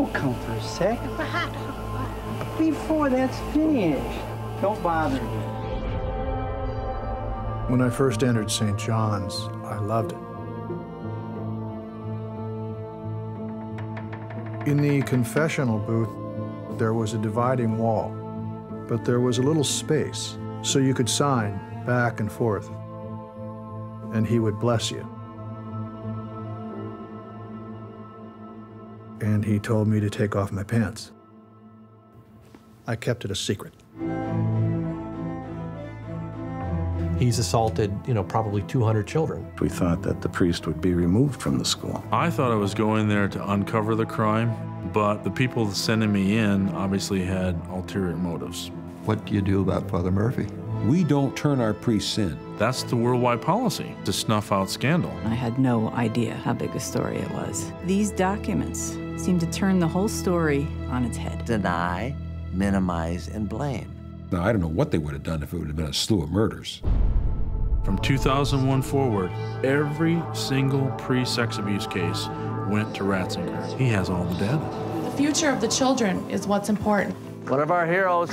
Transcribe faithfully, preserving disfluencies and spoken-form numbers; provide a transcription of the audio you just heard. You'll come for a second. Before that's finished, don't bother me. When I first entered Saint John's, I loved it. In the confessional booth, there was a dividing wall, but there was a little space so you could sign back and forth, and he would bless you. And he told me to take off my pants. I kept it a secret. He's assaulted, you know, probably two hundred children. We thought that the priest would be removed from the school. I thought I was going there to uncover the crime, but the people sending me in obviously had ulterior motives. What do you do about Father Murphy? We don't turn our priests in. That's the worldwide policy, to snuff out scandal. I had no idea how big a story it was. These documents seem to turn the whole story on its head. Deny, minimize, and blame. Now, I don't know what they would have done if it would have been a slew of murders. From two thousand one forward, every single pre-sex abuse case went to Ratzinger. He has all the data. The future of the children is what's important. One of our heroes.